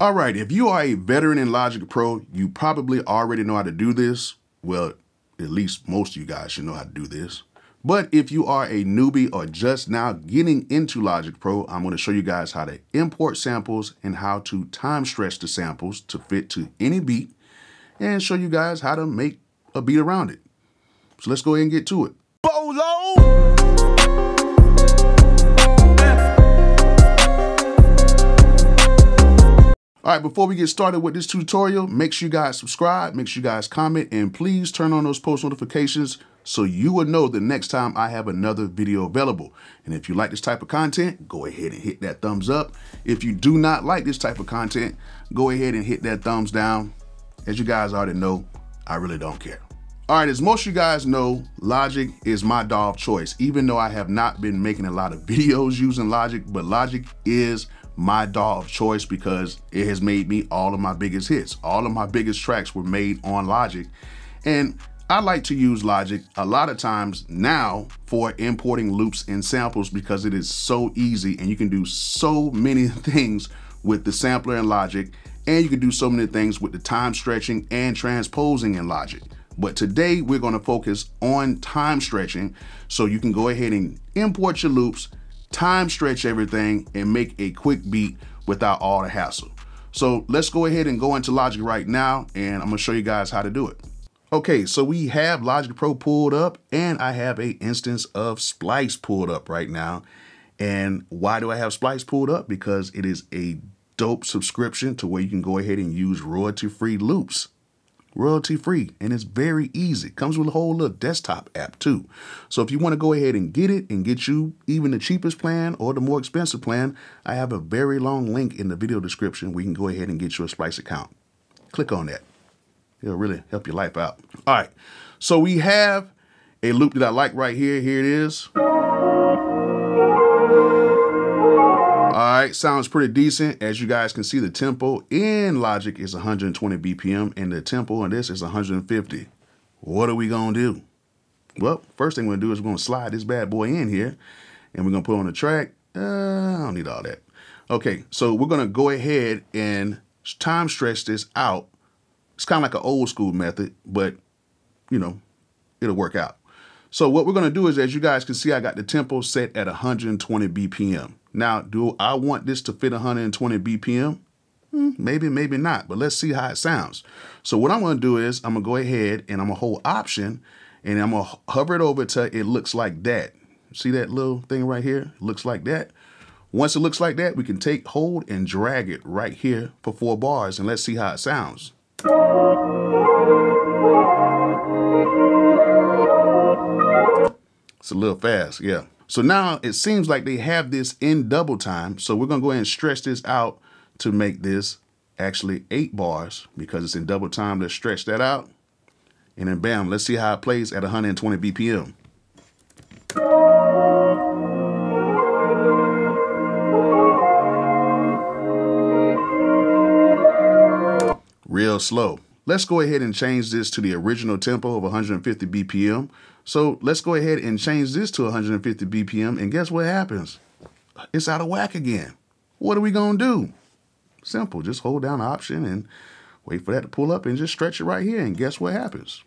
All right, if you are a veteran in Logic Pro, you probably already know how to do this. Well, at least most of you guys should know how to do this. But if you are a newbie or just now getting into Logic Pro, I'm going to show you guys how to import samples and how to time stretch the samples to fit to any beat and show you guys how to make a beat around it. So let's go ahead and get to it. Bolo! All right, before we get started with this tutorial, make sure you guys subscribe, make sure you guys comment, and please turn on those post notifications so you will know the next time I have another video available. And if you like this type of content, go ahead and hit that thumbs up. If you do not like this type of content, go ahead and hit that thumbs down. As you guys already know, I really don't care. All right, as most of you guys know, Logic is my DAW of choice, even though I have not been making a lot of videos using Logic, but Logic is my DAW of choice because it has made me all of my biggest hits. All of my biggest tracks were made on Logic. And I like to use Logic a lot of times now for importing loops and samples because it is so easy and you can do so many things with the sampler in Logic, and you can do so many things with the time stretching and transposing in Logic. But today we're gonna focus on time stretching, so you can go ahead and import your loops, time stretch everything, and make a quick beat without all the hassle. So let's go ahead and go into Logic right now, and I'm gonna show you guys how to do it. Okay, so we have Logic Pro pulled up, and I have an instance of Splice pulled up right now. And why do I have Splice pulled up? Because it is a dope subscription to where you can go ahead and use royalty-free loops. Royalty-free, and it's very easy. Comes with a whole little desktop app too. So if you want to go ahead and get it and get you even the cheapest plan or the more expensive plan, I have a very long link in the video description where you can go ahead and get your Splice account. Click on that. It'll really help your life out. All right, so we have a loop that I like right here. Here it is. All right, sounds pretty decent. As you guys can see, the tempo in Logic is 120 BPM and the tempo on this is 150. What are we gonna do? Well, first thing we're gonna do is we're gonna slide this bad boy in here and we're gonna put on the track. I don't need all that. Okay, so we're gonna go ahead and time stretch this out. It's kind of like an old school method, but you know, it'll work out. So what we're gonna do is, as you guys can see, I got the tempo set at 120 BPM. Now, do I want this to fit 120 BPM? Maybe, maybe not, but let's see how it sounds. So what I'm gonna do is I'm gonna go ahead and I'm gonna hold option and I'm gonna hover it over till it looks like that. See that little thing right here? It looks like that. Once it looks like that, we can take hold and drag it right here for 4 bars and let's see how it sounds. It's a little fast, yeah. So now it seems like they have this in double time. So we're gonna go ahead and stretch this out to make this actually 8 bars because it's in double time. Let's stretch that out. And then bam, let's see how it plays at 120 BPM. Real slow. Let's go ahead and change this to the original tempo of 150 BPM. So let's go ahead and change this to 150 BPM, and guess what happens? It's out of whack again. What are we gonna do? Simple, just hold down option and wait for that to pull up and just stretch it right here, and guess what happens?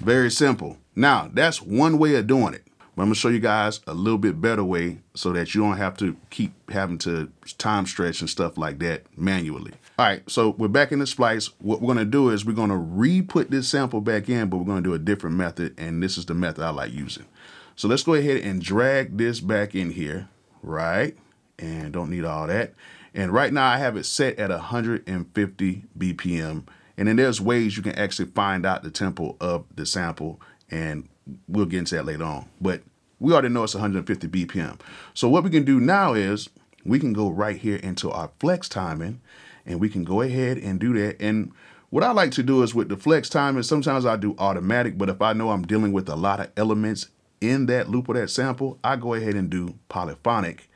Very simple. Now, that's one way of doing it. But I'm gonna show you guys a little bit better way so that you don't have to keep having to time stretch and stuff like that manually. All right, so we're back in the Splice. What we're gonna do is we're gonna re-put this sample back in, but we're gonna do a different method, and this is the method I like using. So let's go ahead and drag this back in here, right? And don't need all that. And right now I have it set at 150 BPM. And then there's ways you can actually find out the tempo of the sample, and we'll get into that later on, but we already know it's 150 BPM. So what we can do now is we can go right here into our flex timing and we can go ahead and do that. And what I like to do is with the flex timing, sometimes I do automatic, but if I know I'm dealing with a lot of elements in that loop or that sample, I go ahead and do polyphonic.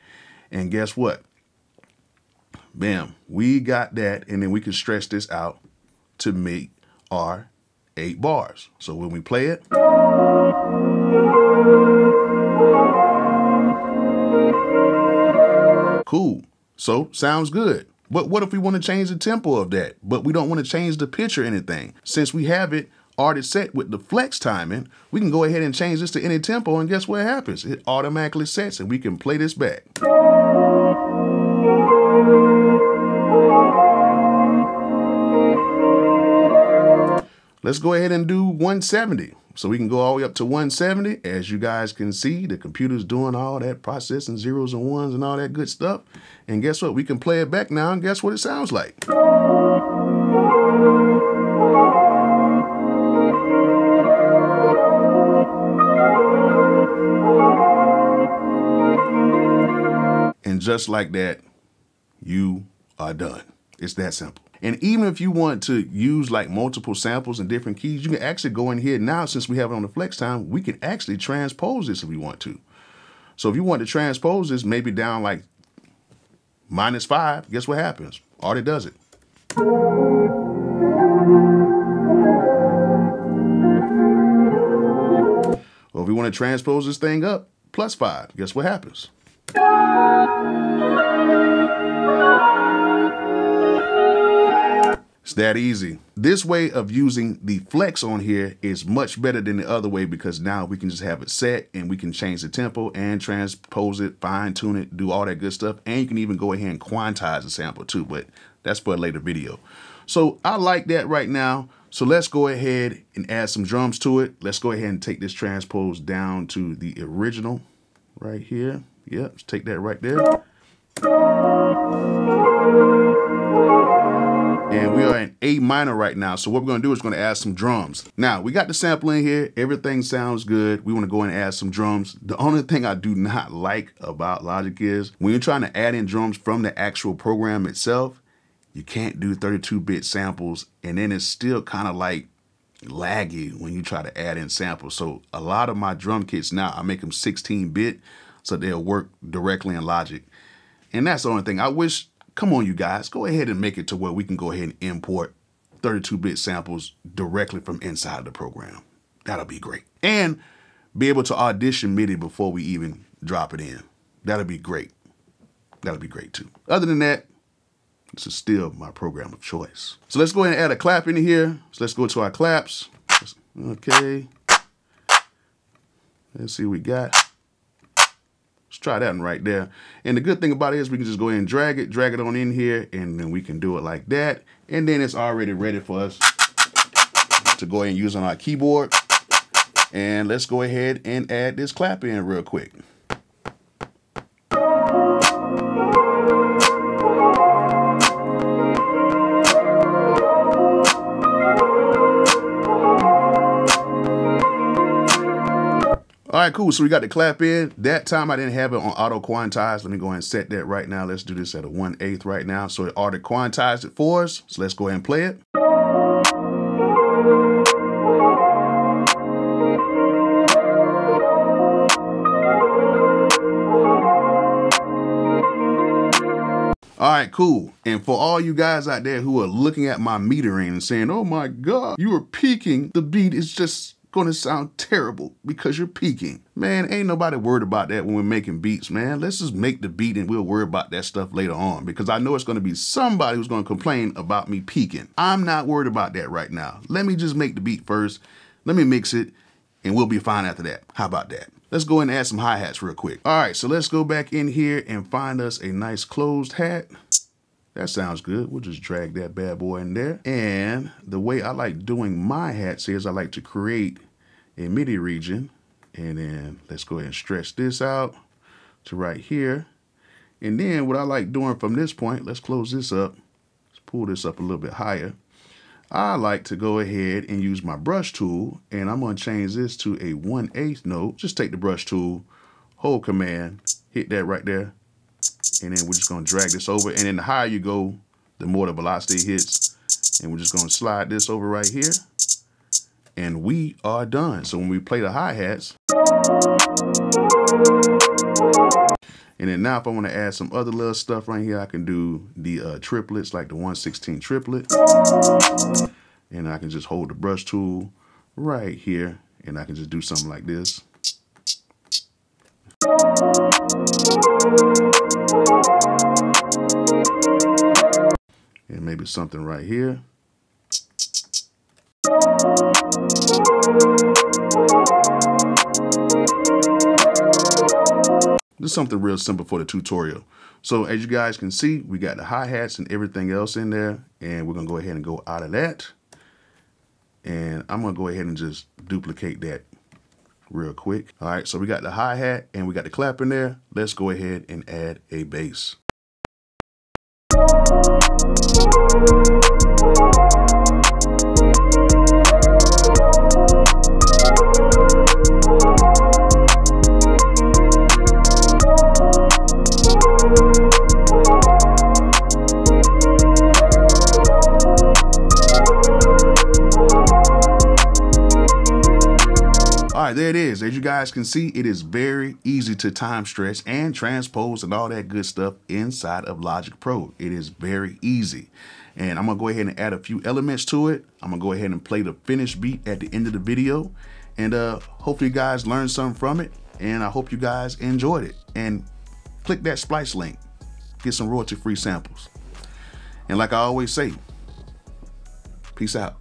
And guess what? Bam, we got that. And then we can stretch this out to make our 8 bars. So when we play it, So sounds good. But what if we want to change the tempo of that, but we don't want to change the pitch or anything? Since we have it already set with the flex timing, we can go ahead and change this to any tempo, and guess what happens? It automatically sets, and we can play this back. Let's go ahead and do 170. So we can go all the way up to 170. As you guys can see, the computer's doing all that processing, zeros and ones and all that good stuff. And guess what? We can play it back now, and guess what it sounds like? And just like that, you are done. It's that simple. And even if you want to use like multiple samples and different keys, you can actually go in here now, since we have it on the flex time, we can actually transpose this if we want to. So if you want to transpose this maybe down like -5, guess what happens? Already does it. Or if we want to transpose this thing up +5, guess what happens? It's that easy. This way of using the flex on here is much better than the other way, because now we can just have it set and we can change the tempo and transpose it, fine tune it, do all that good stuff. And you can even go ahead and quantize the sample too, but that's for a later video. So I like that right now. So let's go ahead and add some drums to it. Let's go ahead and take this transpose down to the original right here. Yep, let's take that right there. And we are in A minor right now. So what we're gonna do is gonna add some drums. Now, we got the sample in here. Everything sounds good. We wanna go in and add some drums. The only thing I do not like about Logic is when you're trying to add in drums from the actual program itself, you can't do 32-bit samples. And then it's still kind of like laggy when you try to add in samples. So a lot of my drum kits now, I make them 16-bit, so they'll work directly in Logic. And that's the only thing I wish. Come on, you guys, go ahead and make it to where we can go ahead and import 32-bit samples directly from inside the program. That'll be great. And be able to audition MIDI before we even drop it in. That'll be great. That'll be great too. Other than that, this is still my program of choice. So let's go ahead and add a clap in here. So let's go to our claps. Okay. Let's see what we got. Let's try that one right there. And the good thing about it is we can just go ahead and drag it on in here, and then we can do it like that. And then it's already ready for us to go ahead and use on our keyboard. And let's go ahead and add this clap in real quick. All right, cool, so we got the clap in. That time I didn't have it on auto quantize. Let me go ahead and set that right now. Let's do this at a 1/8 right now. So it auto quantized it for us. So let's go ahead and play it. All right, cool. And for all you guys out there who are looking at my metering and saying, oh my God, you were peaking. The beat is just gonna sound terrible because you're peaking. Man, ain't nobody worried about that when we're making beats, man. Let's just make the beat and we'll worry about that stuff later on, because I know it's gonna be somebody who's gonna complain about me peaking. I'm not worried about that right now. Let me just make the beat first. Let me mix it, and we'll be fine after that. How about that? Let's go in and add some hi-hats real quick. All right, so let's go back in here and find us a nice closed hat. That sounds good. We'll just drag that bad boy in there. And the way I like doing my hats is I like to create a MIDI region. And then let's go ahead and stretch this out to right here. And then what I like doing from this point, let's close this up. Let's pull this up a little bit higher. I like to go ahead and use my brush tool. And I'm going to change this to a 1/8 note. Just take the brush tool, hold command, hit that right there. And then we're just gonna drag this over. And then the higher you go, the more the velocity hits. And we're just gonna slide this over right here. And we are done. So when we play the hi-hats. And then now if I wanna add some other little stuff right here, I can do the triplets, like the 1/16 triplet. And I can just hold the brush tool right here. And I can just do something like this. maybe something right here. Just something real simple for the tutorial. So as you guys can see, we got the hi-hats and everything else in there, and we're gonna go ahead and go out of that. And I'm gonna go ahead and just duplicate that real quick. All right, so we got the hi-hat and we got the clap in there. Let's go ahead and add a bass. There it is. As you guys can see, it is very easy to time stretch and transpose and all that good stuff inside of Logic Pro. It is very easy. And I'm going to go ahead and add a few elements to it. I'm going to go ahead and play the finished beat at the end of the video. And hopefully you guys learned something from it. And I hope you guys enjoyed it. And click that Splice link. Get some royalty-free samples. And like I always say, peace out.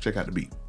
Check out the beat.